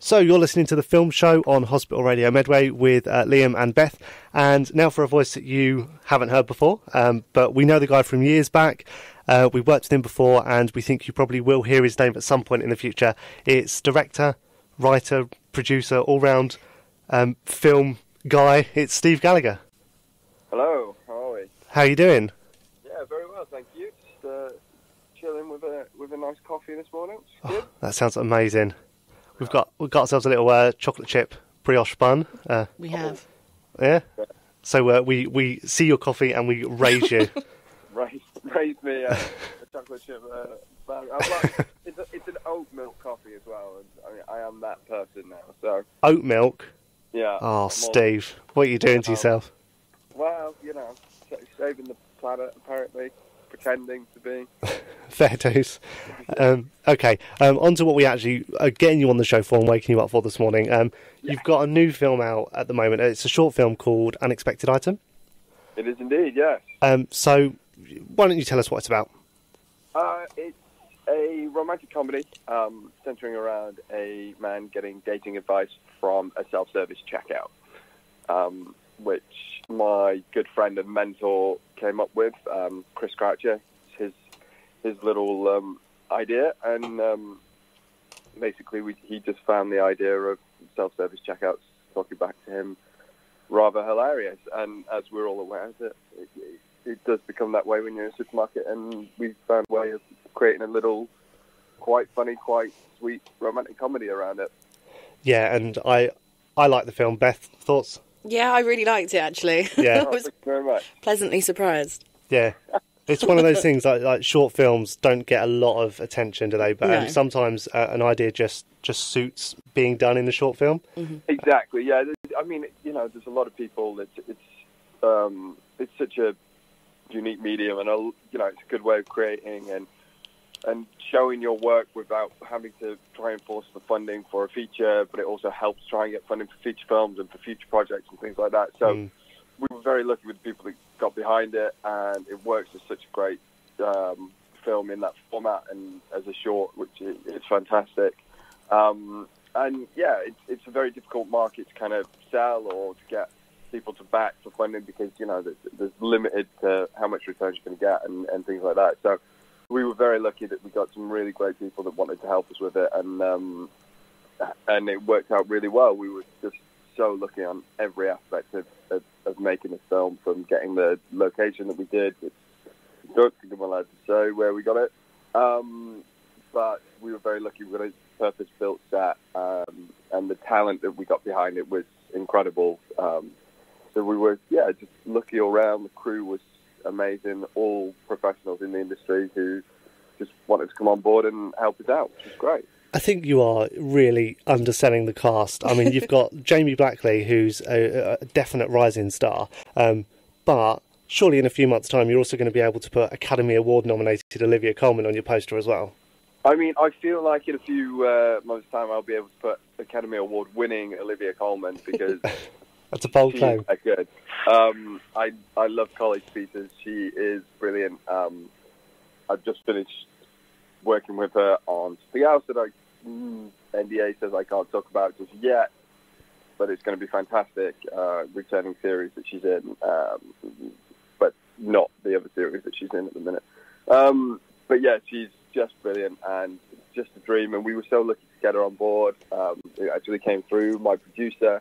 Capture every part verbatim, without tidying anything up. So you're listening to The Film Show on Hospital Radio Medway with uh, Liam and Beth, and now for a voice that you haven't heard before, um, but we know the guy from years back, uh, we worked with him before, and we think you probably will hear his name at some point in the future. It's director, writer, producer, all-round um, film guy, it's Steve Gallacher. Hello, how are we? How are you doing? Yeah, very well, thank you. Just uh, chilling with a, with a nice coffee this morning, which is good. That sounds amazing. We've got we've got ourselves a little uh, chocolate chip brioche bun. Uh, we have. Yeah. So uh, we we see your coffee and we raise you. raise raise me uh, a chocolate chip. Uh, bun. I'm like, it's, a, it's an oat milk coffee as well. And, I mean, I am that person now. So oat milk. Yeah. Oh, Steve, what are you doing to yourself? Well, you know, saving the planet apparently. Pretending to be. Fair dose. Um, okay, um, on to what we actually are getting you on the show for and waking you up for this morning. Um, yeah. You've got a new film out at the moment. It's a short film called Unexpected Item. It is indeed, yes. Um, so, why don't you tell us what it's about? Uh, it's a romantic comedy um, centering around a man getting dating advice from a self-service checkout, um, which my good friend and mentor came up with, um, Chris Croucher, his his little um, idea, and um, basically we, he just found the idea of self-service checkouts talking back to him rather hilarious, and as we're all aware, it, it, it does become that way when you're in a supermarket, and we found a way of creating a little quite funny, quite sweet romantic comedy around it. Yeah, and I, I like the film. Beth, thoughts? Yeah, I really liked it, actually. Yeah, I was oh, very much. pleasantly surprised. Yeah, it's one of those things, like, like short films don't get a lot of attention, do they? But no. um, sometimes uh, an idea just, just suits being done in a short film. Mm-hmm. Exactly, yeah. I mean, you know, there's a lot of people. It's it's, um, it's such a unique medium, and, a, you know, it's a good way of creating and and showing your work without having to try and force the funding for a feature, but it also helps try and get funding for feature films and for future projects and things like that. So mm. we were very lucky with the people that got behind it, and it works as such a great um, film in that format and as a short, which is, is fantastic. Um, and, yeah, it's, it's a very difficult market to kind of sell or to get people to back for funding because, you know, there's, there's limited to how much return you can get and, and things like that. So we were very lucky that we got some really great people that wanted to help us with it, and um, and it worked out really well. We were just so lucky on every aspect of, of, of making this film, from getting the location that we did, which I don't think I'm allowed to say where we got it, um, but we were very lucky with a purpose-built set, um, and the talent that we got behind it was incredible. Um, so we were, yeah, just lucky all round. The crew was amazing, all professionals in the industry who just wanted to come on board and help us out, which is great. I think you are really underselling the cast. I mean, you've got Jamie Blackley, who's a, a definite rising star, um, but surely in a few months' time you're also going to be able to put Academy Award-nominated Olivia Colman on your poster as well. I mean, I feel like in a few uh, months' time I'll be able to put Academy Award-winning Olivia Colman, because... That's a bold claim. Good. Um, I I love College Peters. She is brilliant. Um, I've just finished working with her on something else that I N D A says I can't talk about just yet, but it's going to be fantastic. Uh, returning series that she's in, um, but not the other series that she's in at the minute. Um, but yeah, she's just brilliant and just a dream. And we were so lucky to get her on board. Um, it actually came through my producer,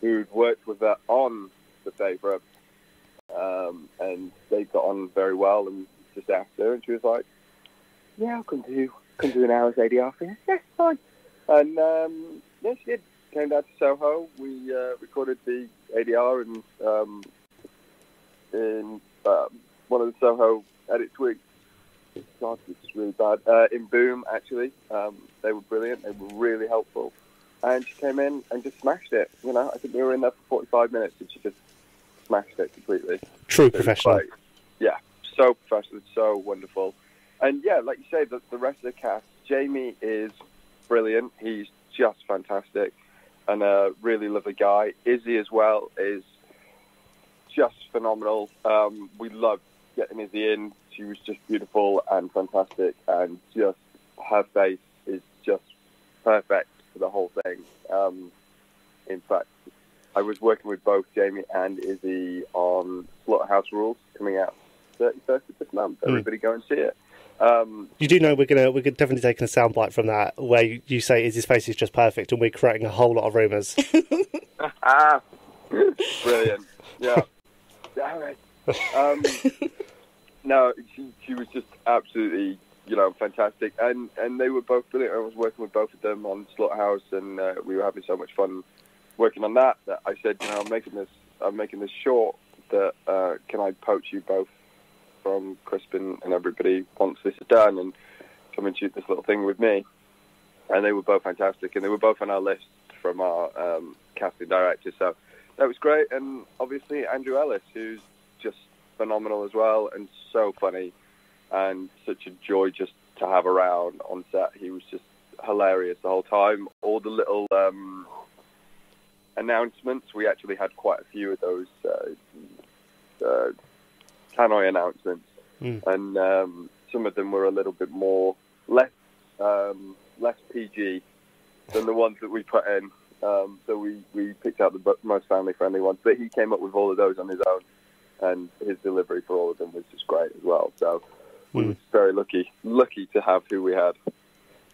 who'd worked with her on The Favour, um, and they got on very well, and just asked her, and she was like, yeah, I'll come do, come do an hour's A D R for you. Yeah, fine. And, um, yeah, she did. Came down to Soho. We uh, recorded the A D R in, um, in um, one of the Soho edit tweaks. God, this is really bad. Uh, in Boom, actually. Um, they were brilliant. They were really helpful. And she came in and just smashed it. You know, I think we were in there for forty-five minutes and she just smashed it completely. True professional. Quite, yeah, so professional, so wonderful. And yeah, like you say, the, the rest of the cast, Jamie is brilliant. He's just fantastic and a really lovely guy. Izzy as well is just phenomenal. Um, we loved getting Izzy in. She was just beautiful and fantastic, and just her face is just perfect for the whole thing. Um, in fact, I was working with both Jamie and Izzy on Slaughterhouse Rules coming out thirty-first of this month. Everybody mm. go and see it. Um, you do know we're gonna we're definitely taking a soundbite from that where you, you say Izzy's face is just perfect, and we're creating a whole lot of rumours. ah, brilliant! Yeah. um, no, she, she was just absolutely, you know, fantastic, and and they were both brilliant. I was working with both of them on Slaughterhouse, and uh, we were having so much fun working on that that I said, you know, I'm making this, I'm making this short. That uh, can I poach you both from Crispin and everybody once this is done and come and shoot this little thing with me? And they were both fantastic, and they were both on our list from our um, casting director, so that was great. And obviously Andrew Ellis, who's just phenomenal as well, and so funny and such a joy just to have around on set. He was just hilarious the whole time. All the little um, announcements, we actually had quite a few of those uh, uh, Tannoy announcements, mm. and um, some of them were a little bit more less um, less P G than the ones that we put in. Um, so we, we picked out the most family friendly ones, but he came up with all of those on his own, and his delivery for all of them was just great as well. So mm. we were very lucky lucky to have who we had.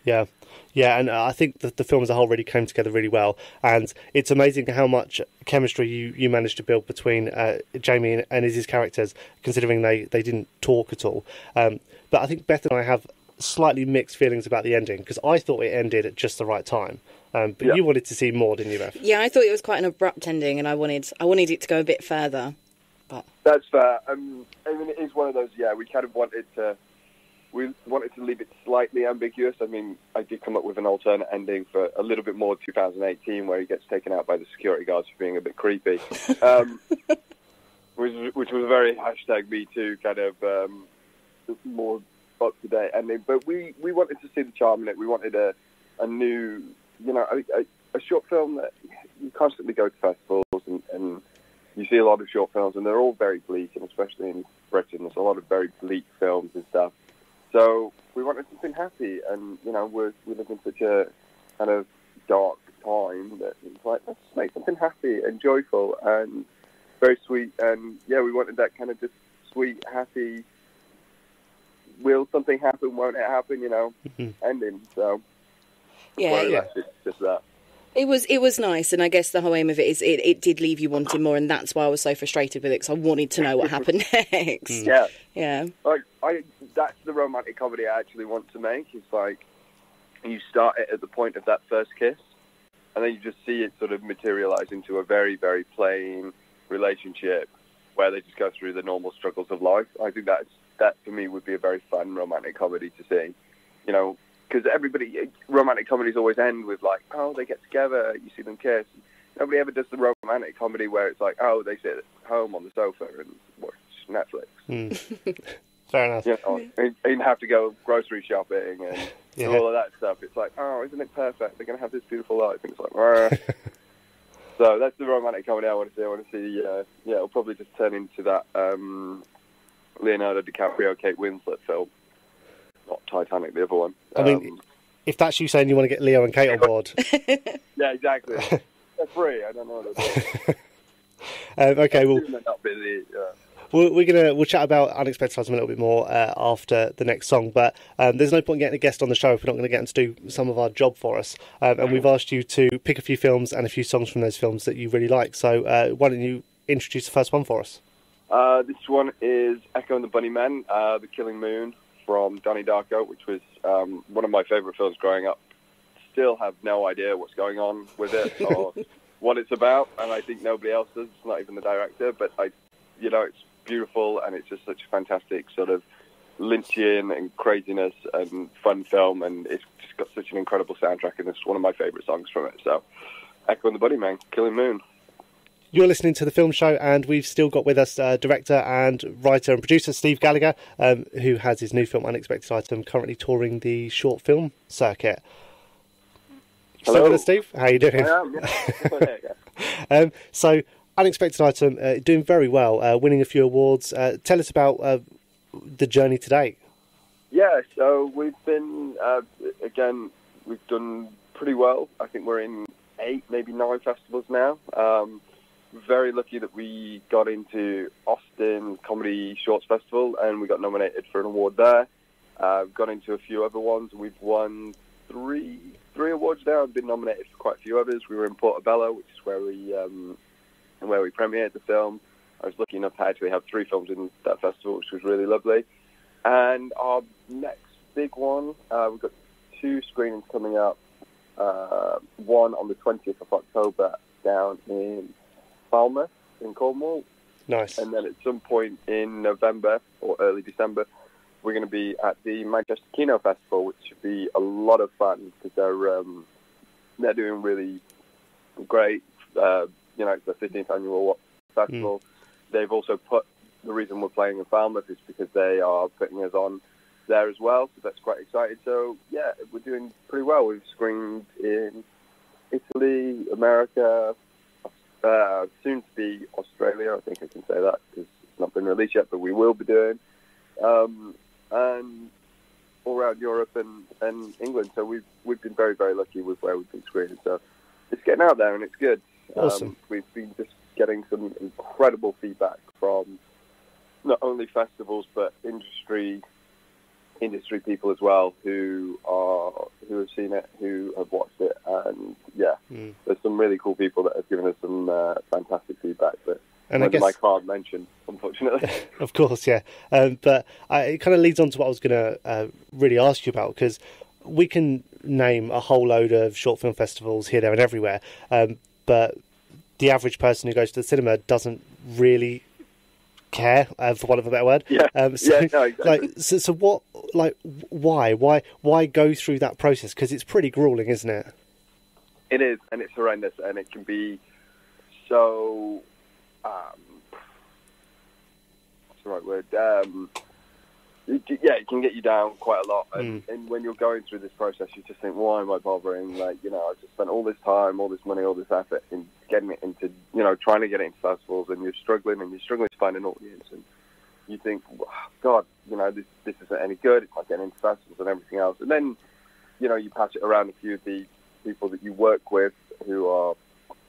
Yeah, yeah, and I think that the film as a whole really came together really well, and it's amazing how much chemistry you, you managed to build between uh, Jamie and, and Izzy's characters, considering they, they didn't talk at all. Um, but I think Beth and I have slightly mixed feelings about the ending, because I thought it ended at just the right time, um, but yeah. you wanted to see more, didn't you, Beth? Yeah, I thought it was quite an abrupt ending, and I wanted I wanted it to go a bit further. But that's fair. Um, I mean, it is one of those. Yeah, we kind of wanted to. We wanted to leave it slightly ambiguous. I mean, I did come up with an alternate ending for a little bit more two thousand eighteen, where he gets taken out by the security guards for being a bit creepy, um, which, which was a very hashtag Me Too kind of um, more up-to-date ending. But we, we wanted to see the charm in it. We wanted a, a new, you know, a, a short film that you constantly go to festivals and, and you see a lot of short films, and they're all very bleak, and especially in Britain, there's a lot of very bleak films and stuff. So we wanted something happy, and, you know, we're, we live in such a kind of dark time that it's like, let's make something happy and joyful and very sweet. And, yeah, we wanted that kind of just sweet, happy, will something happen, won't it happen, you know, mm-hmm. ending. So, yeah, yeah. It's just that. It was it was nice, and I guess the whole aim of it is it, it did leave you wanting more, and that's why I was so frustrated with it, because I wanted to know what happened next. Yeah. Yeah. Like, I, that's the romantic comedy I actually want to make. It's like you start it at the point of that first kiss, and then you just see it sort of materialise into a very, very plain relationship where they just go through the normal struggles of life. I think that's, that, for me, would be a very fun romantic comedy to see, you know, because everybody, romantic comedies always end with like, oh, they get together, you see them kiss. Nobody ever does the romantic comedy where it's like, oh, they sit at home on the sofa and watch Netflix. Mm. Fair enough. You know, and, and have to go grocery shopping and yeah. all of that stuff. It's like, oh, isn't it perfect? They're going to have this beautiful life. And it's like, rrr. So that's the romantic comedy I want to see. I want to see, uh, yeah, it'll probably just turn into that um, Leonardo DiCaprio, Kate Winslet film. Not Titanic, the other one. I mean, um, if that's you saying you want to get Leo and Kate on board. Yeah, exactly. They're free. I don't know what they're doing. um, okay, well, not busy, yeah. we're, we're gonna we'll chat about Unexpected Item a little bit more uh, after the next song. But um, there's no point in getting a guest on the show if we're not going to get them to do some of our job for us. Um, and we've asked you to pick a few films and a few songs from those films that you really like. So uh, why don't you introduce the first one for us? Uh, this one is Echo and the Bunnymen, uh, The Killing Moon, from Donnie Darko, which was um, one of my favourite films growing up. Still have no idea what's going on with it or what it's about, and I think nobody else does, not even the director, but I, you know, it's beautiful, and it's just such a fantastic sort of Lynchian and craziness and fun film, and it's just got such an incredible soundtrack, and it's one of my favourite songs from it. So, Echo and the Bunnymen, Killing Moon. You're listening to The Film Show, and we've still got with us uh, director and writer and producer Steve Gallacher, um, who has his new film Unexpected Item currently touring the short film circuit. Hello, so, Steve. How are you doing? I am, yeah. um, so, Unexpected Item, uh, doing very well, uh, winning a few awards. Uh, tell us about uh, the journey to date. Yeah, so we've been, uh, again, we've done pretty well. I think we're in eight, maybe nine festivals now. Um, very lucky that we got into Austin Comedy Shorts Festival and we got nominated for an award there. Uh, got into a few other ones. We've won three three awards now. I've been nominated for quite a few others. We were in Portobello, which is where we um, where we premiered the film. I was lucky enough to actually have three films in that festival, which was really lovely. And our next big one, uh, we've got two screenings coming up. Uh, one on the twentieth of October down in Falmouth in Cornwall. Nice. And then at some point in November or early December, we're going to be at the Manchester Kino Festival, which should be a lot of fun because they're um, they're doing really great. Uh, you know, it's the fifteenth annual festival. Mm. They've also put the reason we're playing in Falmouth is because they are putting us on there as well, so that's quite exciting. So yeah, we're doing pretty well. We've screened in Italy, America, uh, soon to be Australia. I think I can say that because it's not been released yet, but we will be doing. Um, and all around Europe and, and England. So we've we've been very, very lucky with where we've been screened. So it's getting out there and it's good. Awesome. Um, we've been just getting some incredible feedback from not only festivals but industry industry people as well who are who have seen it, who have watched it, and yeah, mm. there's some really cool people that have given us some uh, fantastic feedback. But And I, guess, I can't mention, unfortunately. Of course, yeah. Um, but I, it kind of leads on to what I was going to uh, really ask you about, because we can name a whole load of short film festivals here, there and everywhere, um, but the average person who goes to the cinema doesn't really care, uh, for want of a better word. Yeah, um, so, yeah no, exactly. Like, so, so what, like, why? Why Why go through that process? Because it's pretty gruelling, isn't it? It is, and it's horrendous, and it can be so... Um, what's the right word? Um, it, yeah, it can get you down quite a lot. And, mm. and when you're going through this process, you just think, why am I bothering? Like, you know, I just spent all this time, all this money, all this effort in getting it into, you know, trying to get it into festivals, and you're struggling, and you're struggling to find an audience. And you think, oh, God, you know, this this isn't any good. It's not getting into festivals and everything else. And then, you know, you pass it around a few of the people that you work with who are,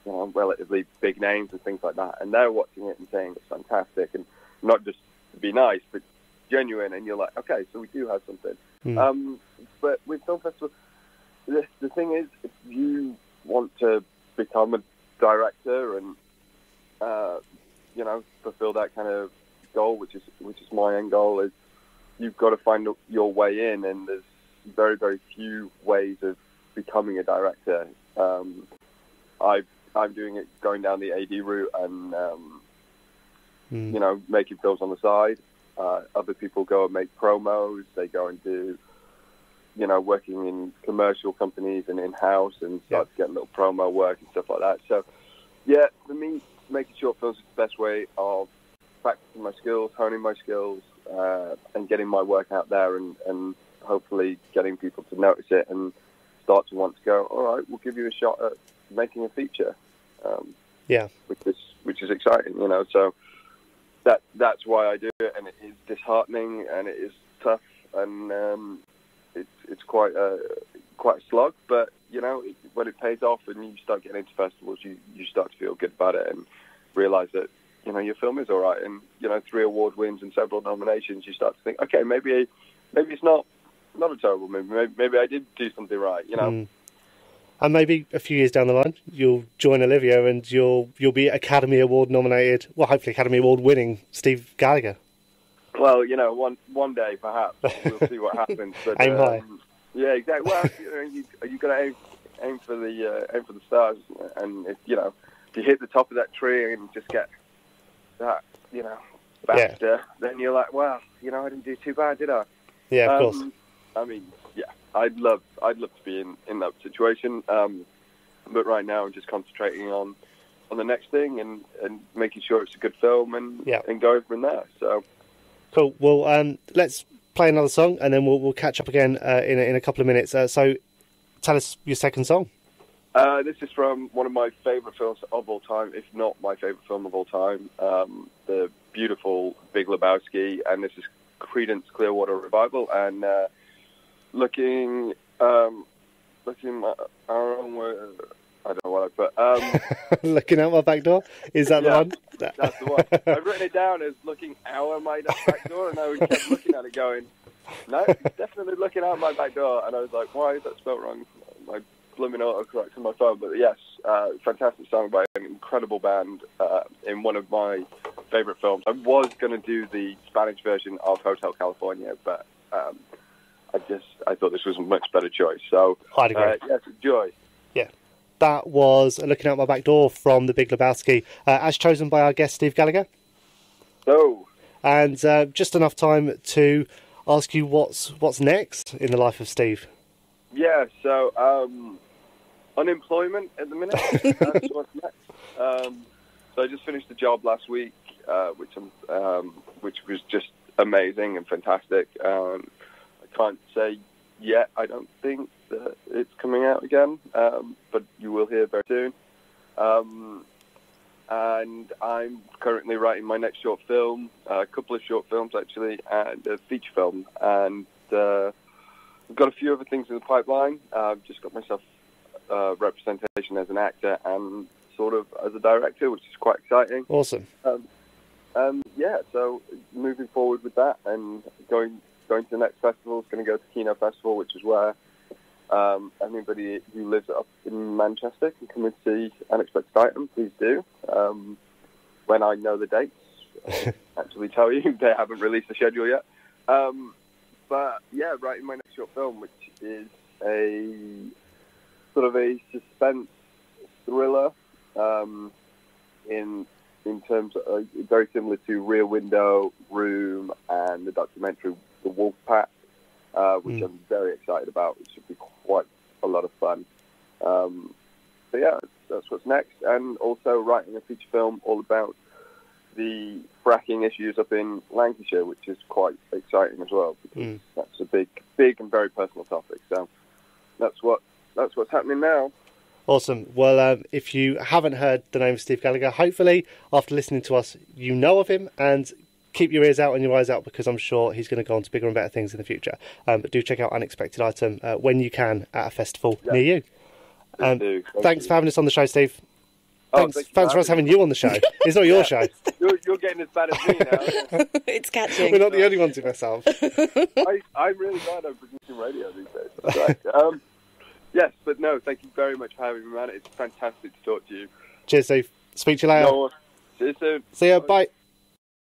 you know, relatively big names and things like that, and they're watching it and saying it's fantastic, and not just to be nice but genuine, and you're like, okay, so we do have something. mm. Um but with film festivals, the, the thing is, if you want to become a director and uh you know, fulfill that kind of goal, which is which is my end goal, is you've got to find your way in, and there's very, very few ways of becoming a director. um I've I'm doing it going down the A D route and, um, mm. you know, making films on the side. Uh, other people go and make promos. They go and do, you know, working in commercial companies and in-house and start yeah. getting little promo work and stuff like that. So, yeah, for me, making short films is the best way of practicing my skills, honing my skills, uh, and getting my work out there and, and hopefully getting people to notice it and start to want to go, all right, we'll give you a shot at making a feature, um, yeah, which is which is exciting, you know. So that that's why I do it, and it is disheartening, and it is tough, and um, it's it's quite a quite a slog. But you know, it, when it pays off and you start getting into festivals, you you start to feel good about it and realize that you know your film is all right, and you know, three award wins and several nominations, you start to think, okay, maybe maybe it's not not a terrible movie. Maybe, maybe I did do something right, you know. Mm. And maybe a few years down the line, you'll join Olivia and you'll you'll be Academy Award nominated, well, hopefully Academy Award winning, Steve Gallacher. Well, you know, one one day perhaps we'll see what happens. But, aim um, high. Yeah, exactly. Well, you know, you you got to aim aim for the uh, aim for the stars, and if you know if you hit the top of that tree and just get that, you know, back there, yeah. then you're like, well, you know, I didn't do too bad, did I? Yeah, of um, course. I mean, yeah. I'd love, I'd love to be in, in that situation, um, but right now I'm just concentrating on, on the next thing and, and making sure it's a good film and yeah. and going from there. So, cool. Well, um, let's play another song and then we'll we'll catch up again uh, in a, in a couple of minutes. Uh, so, tell us your second song. Uh, this is from one of my favourite films of all time, if not my favourite film of all time, um, the beautiful Big Lebowski, and this is Creedence Clearwater Revival, and. Uh, Looking, um, looking, our own way, I don't know what tomorrow. But um, looking out my back door, is that yeah, the one? That's the one. I've written it down as looking out my back door, and I was kept looking at it going, no, definitely looking out my back door. And I was like, why is that spelled wrong? My blooming autocorrect on my phone. But yes, uh, fantastic song by an incredible band uh, in one of my favourite films. I was going to do the Spanish version of Hotel California, but um, I just I thought this was a much better choice. So I'd agree. Uh, yes, enjoy. Yeah, that was Looking Out My Back Door from The Big Lebowski, uh, as chosen by our guest Steve Gallacher. So, and uh, just enough time to ask you what's what's next in the life of Steve. Yeah, so um, unemployment at the minute. That's what's next. Um, so I just finished the job last week, uh, which um, which was just amazing and fantastic. Um, I can't say yet. I don't think that it's coming out again, um, but you will hear very soon. Um, and I'm currently writing my next short film, uh, a couple of short films actually, and a feature film, and. Uh, I've got a few other things in the pipeline. Uh, I've just got myself uh, representation as an actor and sort of as a director, which is quite exciting. Awesome. Um, um, yeah, so moving forward with that and going going to the next festival. It's going to go to Kino Festival, which is where um, anybody who lives up in Manchester can come and see Unexpected Item. Please do. Um, when I know the dates, I'll actually tell you. They haven't released the schedule yet. Um, But yeah, writing my next short film, which is a sort of a suspense thriller, um, in in terms of, uh, very similar to Rear Window, Room, and the documentary The Wolfpack, uh, which mm. I'm very excited about. It should be quite a lot of fun. Um, so yeah, that's what's next, and also writing a feature film all about the fracking issues up in Lancashire, which is quite exciting as well, because mm. that's a big, big and very personal topic. So that's what that's what's happening now. Awesome. Well, um, if you haven't heard the name of Steve Gallacher, hopefully after listening to us, you know of him, and keep your ears out and your eyes out, because I'm sure he's going to go on to bigger and better things in the future. Um, but do check out Unexpected Item uh, when you can at a festival yeah. near you. Um, thank thanks you. for having us on the show, Steve. Thanks, oh, thank thanks for us having you on the show. It's not your yeah. show. You're, you're getting as bad as me now. It's catching. We're not the only ones who mess up. I, I'm really glad I'm producing radio these days. Right. Um, yes, but no, thank you very much for having me, man. It's fantastic to talk to you. Cheers, Steve. Speak to you later. No, see you soon. See you. Bye. Bye.